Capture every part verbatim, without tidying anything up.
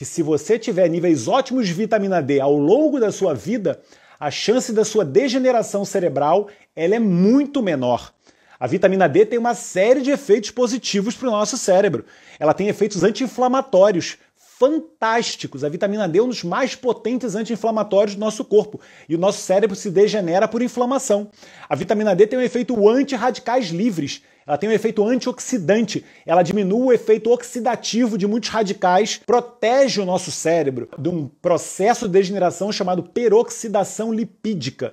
que se você tiver níveis ótimos de vitamina D ao longo da sua vida, a chance da sua degeneração cerebral ela é muito menor. A vitamina D tem uma série de efeitos positivos para o nosso cérebro. Ela tem efeitos anti-inflamatórios fantásticos. A vitamina D é um dos mais potentes anti-inflamatórios do nosso corpo. E o nosso cérebro se degenera por inflamação. A vitamina D tem um efeito anti-radicais livres. Ela tem um efeito antioxidante. Ela diminui o efeito oxidativo de muitos radicais. Protege o nosso cérebro de um processo de degeneração chamado peroxidação lipídica.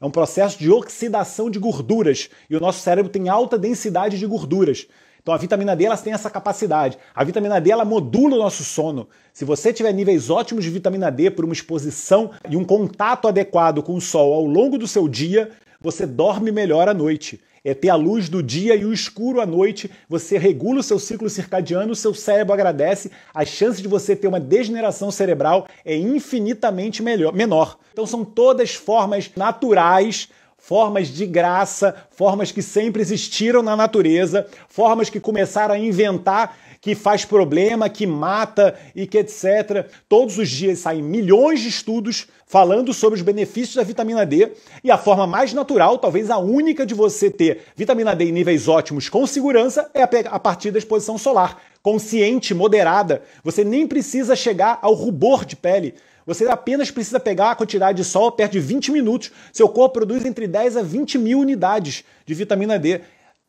É um processo de oxidação de gorduras. E o nosso cérebro tem alta densidade de gorduras. Então a vitamina D ela tem essa capacidade. A vitamina D ela modula o nosso sono. Se você tiver níveis ótimos de vitamina D por uma exposição e um contato adequado com o sol ao longo do seu dia, você dorme melhor à noite. É ter a luz do dia e o escuro à noite, você regula o seu ciclo circadiano, o seu cérebro agradece, a chance de você ter uma degeneração cerebral é infinitamente melhor, menor. Então são todas formas naturais, formas de graça, formas que sempre existiram na natureza, formas que começaram a inventar, que faz problema, que mata e que etcétera. Todos os dias saem milhões de estudos falando sobre os benefícios da vitamina D e a forma mais natural, talvez a única de você ter vitamina D em níveis ótimos com segurança é a partir da exposição solar, consciente, moderada. Você nem precisa chegar ao rubor de pele. Você apenas precisa pegar a quantidade de sol perto de vinte minutos. Seu corpo produz entre dez a vinte mil unidades de vitamina D.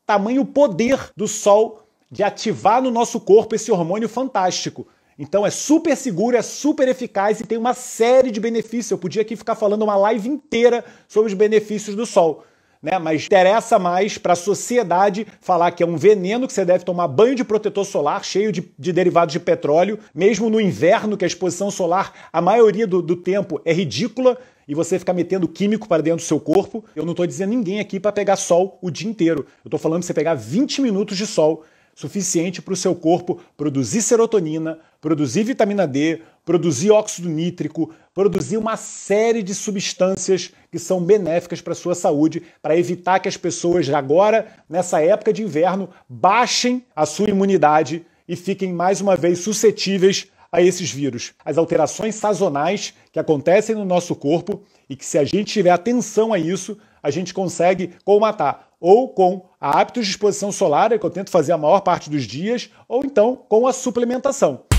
Tamanho o poder do sol de ativar no nosso corpo esse hormônio fantástico. Então é super seguro, é super eficaz e tem uma série de benefícios. Eu podia aqui ficar falando uma live inteira sobre os benefícios do sol, né? Mas interessa mais para a sociedade falar que é um veneno, que você deve tomar banho de protetor solar cheio de, de derivados de petróleo, mesmo no inverno, que a exposição solar, a maioria do, do tempo, é ridícula, e você ficar metendo químico para dentro do seu corpo. Eu não estou dizendo ninguém aqui para pegar sol o dia inteiro. Eu estou falando de você pegar vinte minutos de sol, suficiente para o seu corpo produzir serotonina, produzir vitamina D, produzir óxido nítrico, produzir uma série de substâncias que são benéficas para a sua saúde, para evitar que as pessoas agora, nessa época de inverno, baixem a sua imunidade e fiquem mais uma vez suscetíveis a esses vírus. As alterações sazonais que acontecem no nosso corpo e que, se a gente tiver atenção a isso, a gente consegue combater ou com hábitos de exposição solar, que eu tento fazer a maior parte dos dias, ou então com a suplementação.